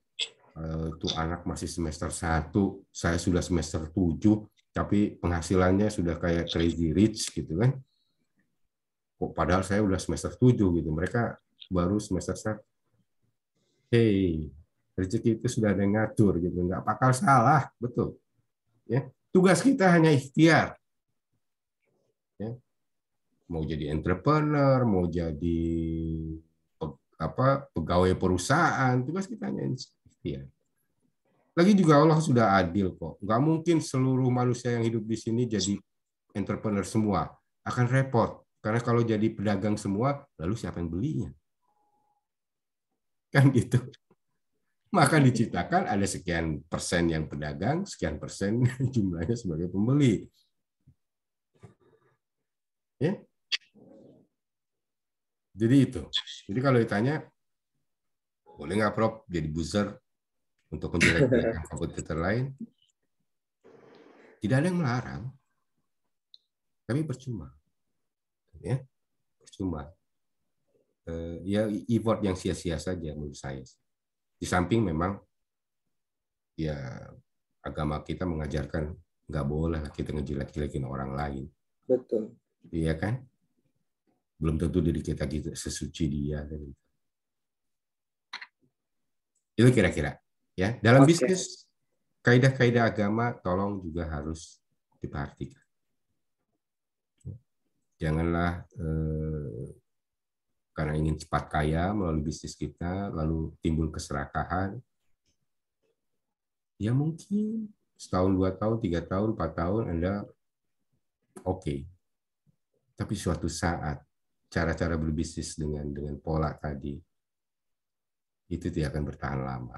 Itu anak masih semester satu, saya sudah semester tujuh, tapi penghasilannya sudah kayak crazy rich gitu kan. Kok padahal saya udah semester tujuh gitu, mereka baru semester satu. Hey, rezeki itu sudah ada yang ngatur gitu, nggak bakal salah, betul. Ya, tugas kita hanya ikhtiar. Ya. Mau jadi entrepreneur, mau jadi apa pegawai perusahaan, tugas kita hanya ikhtiar. Lagi juga Allah sudah adil kok. Nggak mungkin seluruh manusia yang hidup di sini jadi entrepreneur semua, akan repot. Karena kalau jadi pedagang semua, lalu siapa yang belinya? Kan gitu. Maka diciptakan ada sekian persen yang pedagang, sekian persen jumlahnya sebagai pembeli. Ya? Jadi itu. Jadi kalau ditanya, boleh nggak Prof jadi buzzer untuk menjelek-jelekkan kompetitor lain? Tidak ada yang melarang. Tapi percuma. Ya, percuma. Ya effort yang sia-sia saja menurut saya. Di samping memang ya agama kita mengajarkan nggak boleh kita ngejelek-jelekin orang lain. Betul. Iya kan? Belum tentu diri kita gitu sesuci dia. Itu kira-kira. Ya, dalam okay. Bisnis kaidah-kaidah agama tolong juga harus diperhatikan. Janganlah eh, karena ingin cepat kaya melalui bisnis kita, lalu timbul keserakahan. Ya mungkin setahun, dua tahun, tiga tahun, empat tahun Anda oke. Okay. Tapi suatu saat, cara-cara berbisnis dengan dengan pola tadi, itu tidak akan bertahan lama.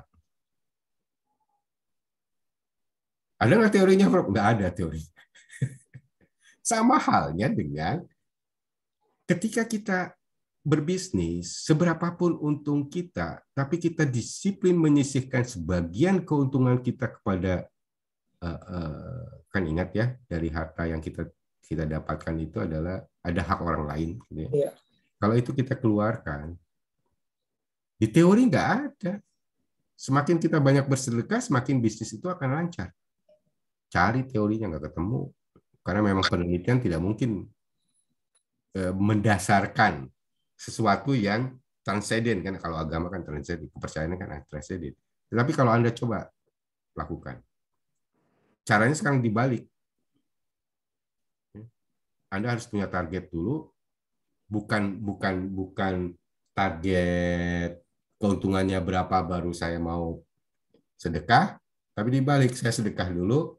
Ada nggak teorinya, Prof? Nggak ada teorinya. Sama halnya dengan ketika kita berbisnis, seberapapun untung kita, tapi kita disiplin menyisihkan sebagian keuntungan kita kepada, uh, uh, kan ingat ya, dari harta yang kita kita dapatkan itu adalah ada hak orang lain. Gitu ya. Ya. Kalau itu kita keluarkan, di teori nggak ada. Semakin kita banyak bersedekah, semakin bisnis itu akan lancar. Cari teorinya nggak ketemu, karena memang penelitian tidak mungkin uh, mendasarkan sesuatu yang transenden kan, kalau agama kan transenden, kepercayaan kan transenden. Tetapi kalau Anda coba lakukan, caranya sekarang dibalik. Anda harus punya target dulu, bukan bukan bukan target keuntungannya berapa baru saya mau sedekah, tapi dibalik, saya sedekah dulu,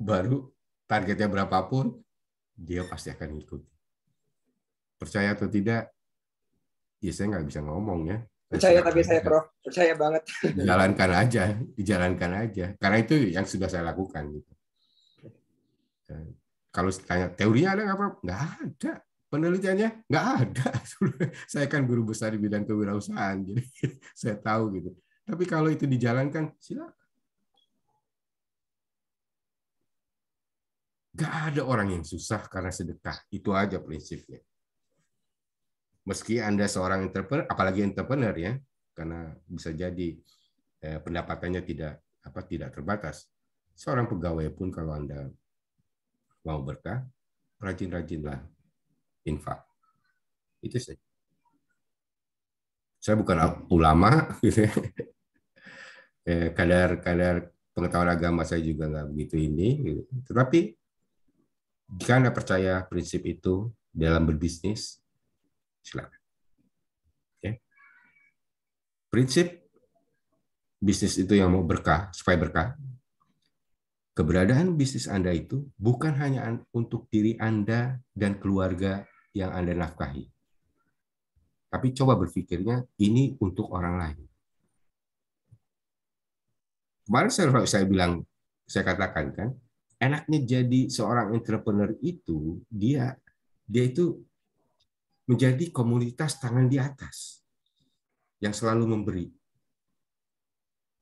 baru targetnya berapapun dia pasti akan ikut. Percaya atau tidak? Ya saya nggak bisa ngomong ya. Percaya, tapi saya Prof percaya banget. Dijalankan aja, dijalankan aja. Karena itu yang sudah saya lakukan. Kalau tanya teorinya ada nggak Prof? Nggak ada. Penelitiannya nggak ada. Saya kan guru besar di bidang kewirausahaan, jadi saya tahu gitu. Tapi kalau itu dijalankan, silakan. Nggak ada orang yang susah karena sedekah. Itu aja prinsipnya. Meski Anda seorang entrepreneur, apalagi entrepreneur ya, karena bisa jadi eh, pendapatannya tidak apa tidak terbatas. Seorang pegawai pun kalau Anda mau berkah, rajin-rajinlah infak. Itu saja. Saya bukan ulama, gitu ya. eh, kadar-kadar pengetahuan agama saya juga nggak begitu ini. Gitu. Tetapi jika Anda percaya prinsip itu dalam berbisnis, silakan. Okay. Prinsip bisnis itu yang mau berkah, supaya berkah. Keberadaan bisnis Anda itu bukan hanya untuk diri Anda dan keluarga yang Anda nafkahi. Tapi coba berpikirnya, ini untuk orang lain. Kemarin saya, saya bilang, saya katakan kan, enaknya jadi seorang entrepreneur itu, dia dia itu menjadi komunitas tangan di atas yang selalu memberi.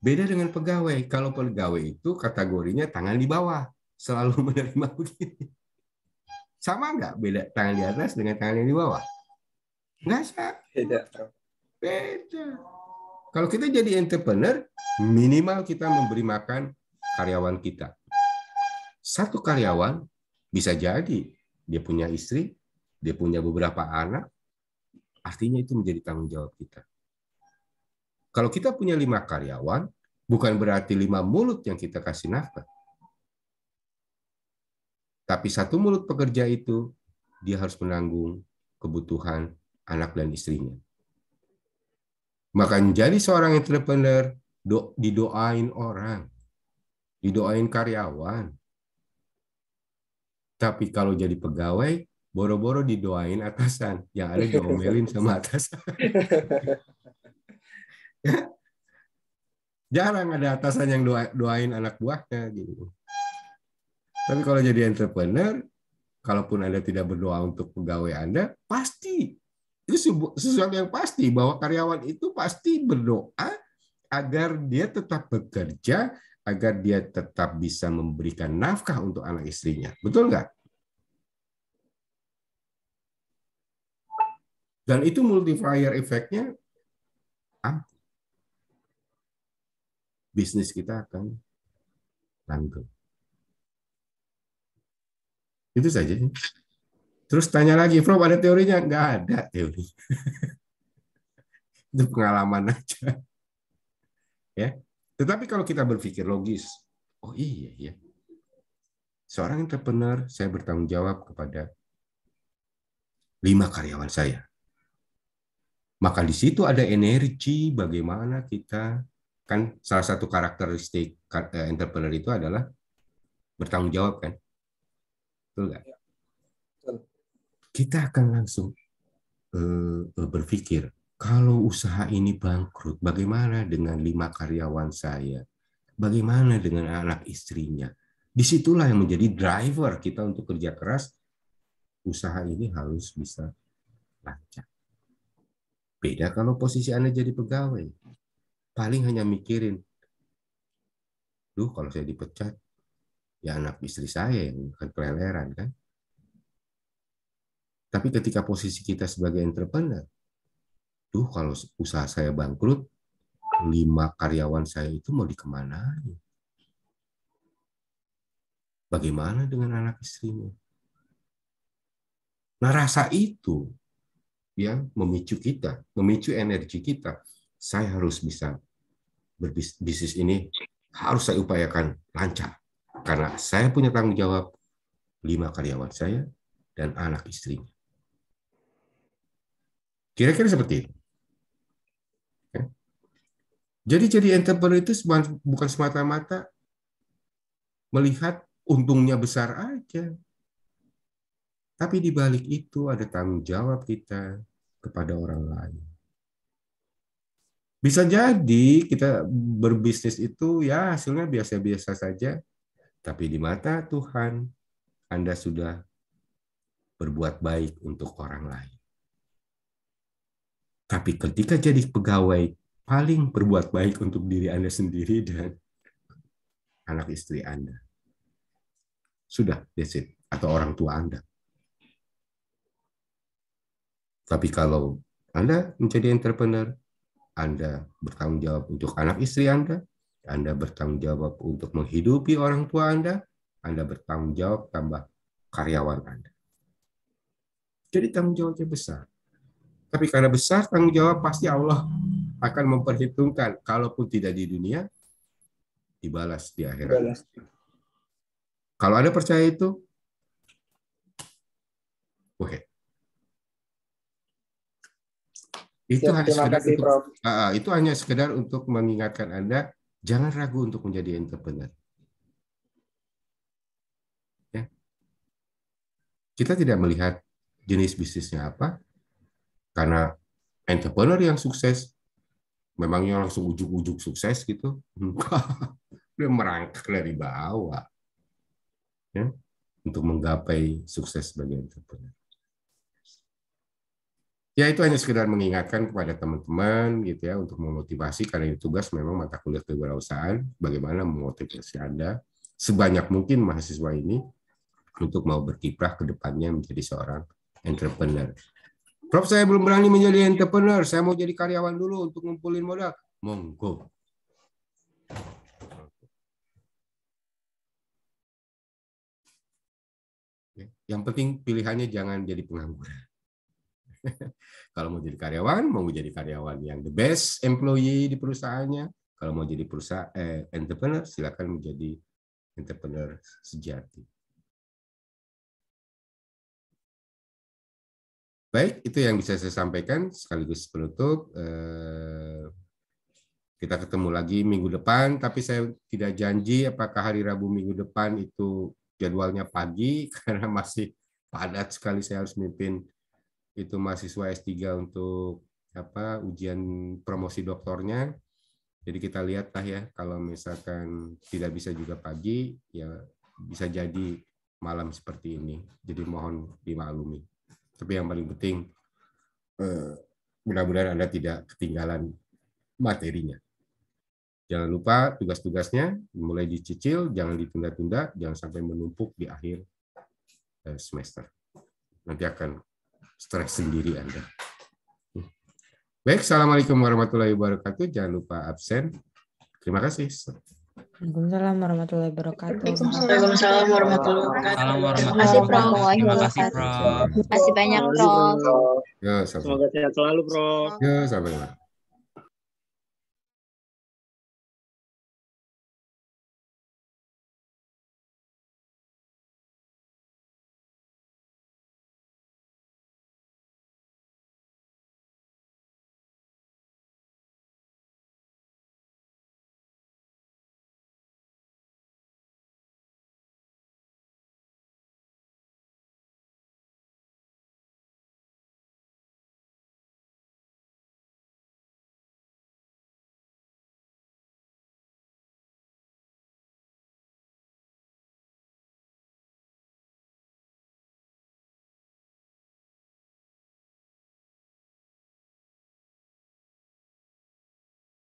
Beda dengan pegawai. Kalau pegawai itu kategorinya tangan di bawah, selalu menerima begini. Sama nggak beda tangan di atas dengan tangan yang di bawah? Nggak sama. Beda. Beda. Kalau kita jadi entrepreneur, minimal kita memberi makan karyawan kita. Satu karyawan bisa jadi dia punya istri, dia punya beberapa anak, artinya itu menjadi tanggung jawab kita. Kalau kita punya lima karyawan, bukan berarti lima mulut yang kita kasih nafkah. Tapi satu mulut pekerja itu, dia harus menanggung kebutuhan anak dan istrinya. Maka menjadi seorang entrepreneur, do, didoain orang, didoain karyawan. Tapi kalau jadi pegawai, boro-boro didoain atasan, yang ada diomelin sama atasan. Jarang ada atasan yang doa, doain anak buahnya gitu. Tapi kalau jadi entrepreneur, kalaupun Anda tidak berdoa untuk pegawai Anda, pasti itu sesuatu yang pasti bahwa karyawan itu pasti berdoa agar dia tetap bekerja, agar dia tetap bisa memberikan nafkah untuk anak istrinya. Betul nggak? Dan itu multiplier efeknya ampuh. Bisnis kita akan langgeng. Itu saja. Terus tanya lagi, Prof, ada teorinya? Nggak ada teori. Itu pengalaman aja. Ya. Tetapi kalau kita berpikir logis, oh iya ya. Seorang entrepreneur, saya bertanggung jawab kepada lima karyawan saya. Maka di situ ada energi bagaimana kita. Kan salah satu karakteristik entrepreneur itu adalah bertanggung jawab, kan? Betul nggak? Kita akan langsung eh, berpikir, kalau usaha ini bangkrut, bagaimana dengan lima karyawan saya? Bagaimana dengan anak istrinya? Disitulah yang menjadi driver kita untuk kerja keras. Usaha ini harus bisa lancar. Beda kalau posisi Anda jadi pegawai. Paling hanya mikirin, duh kalau saya dipecat, ya anak istri saya yang akan keleleran kan. Tapi ketika posisi kita sebagai entrepreneur, duh kalau usaha saya bangkrut, lima karyawan saya itu mau dikemanain? Bagaimana dengan anak istrinya? Nah rasa itu yang memicu kita, memicu energi kita. Saya harus bisa berbisnis ini, harus saya upayakan lancar. Karena saya punya tanggung jawab lima karyawan saya dan anak istrinya. Kira-kira seperti itu. Jadi jadi entrepreneur itu bukan semata-mata melihat untungnya besar aja. Tapi di balik itu ada tanggung jawab kita kepada orang lain. Bisa jadi kita berbisnis itu ya hasilnya biasa-biasa saja, tapi di mata Tuhan Anda sudah berbuat baik untuk orang lain. Tapi ketika jadi pegawai, paling berbuat baik untuk diri Anda sendiri dan anak istri Anda. Sudah, that's it. Atau orang tua Anda. Tapi kalau Anda menjadi entrepreneur, Anda bertanggung jawab untuk anak istri Anda, Anda bertanggung jawab untuk menghidupi orang tua Anda, Anda bertanggung jawab tambah karyawan Anda. Jadi tanggung jawabnya besar. Tapi karena besar tanggung jawab, pasti Allah akan memperhitungkan, kalaupun tidak di dunia, dibalas di akhirat. Dibalas. Kalau Anda percaya itu, oke. Itu ya, hanya kasih, untuk, uh, itu hanya sekedar untuk mengingatkan Anda, jangan ragu untuk menjadi entrepreneur. Ya. Kita tidak melihat jenis bisnisnya apa, karena entrepreneur yang sukses memangnya langsung ujuk-ujuk sukses gitu, dia merangkak dari bawah, ya, untuk menggapai sukses sebagai entrepreneur. Ya, itu hanya sekedar mengingatkan kepada teman-teman gitu ya, untuk memotivasi, karena ini tugas memang mata kuliah kewirausahaan, bagaimana memotivasi Anda sebanyak mungkin mahasiswa ini untuk mau berkiprah ke depannya menjadi seorang entrepreneur. Prof, saya belum berani menjadi entrepreneur, saya mau jadi karyawan dulu untuk ngumpulin modal. Monggo. Yang penting pilihannya jangan jadi pengangguran. Kalau mau jadi karyawan, mau jadi karyawan yang the best employee di perusahaannya. Kalau mau jadi perusahaan eh, entrepreneur, silakan menjadi entrepreneur sejati. Baik, itu yang bisa saya sampaikan sekaligus penutup. Eh, kita ketemu lagi minggu depan, tapi saya tidak janji apakah hari Rabu minggu depan itu jadwalnya pagi, karena masih padat sekali, saya harus mimpin itu mahasiswa S tiga untuk apa ujian promosi doktornya. Jadi kita lihatlah ya, kalau misalkan tidak bisa juga pagi, ya bisa jadi malam seperti ini. Jadi mohon dimaklumi. Tapi yang paling penting, mudah-mudahan Anda tidak ketinggalan materinya. Jangan lupa tugas-tugasnya mulai dicicil, jangan ditunda-tunda, jangan sampai menumpuk di akhir semester. Nanti akan stres sendiri Anda. Baik, assalamualaikum warahmatullahi wabarakatuh. Jangan lupa absen. Terima kasih. Waalaikumsalam warahmatullahi wabarakatuh. Waalaikumsalam warahmatullahi wabarakatuh. Terima kasih, Prof. Terima kasih banyak, Prof. Semoga sehat selalu, Prof. Ya, sampai jumpa.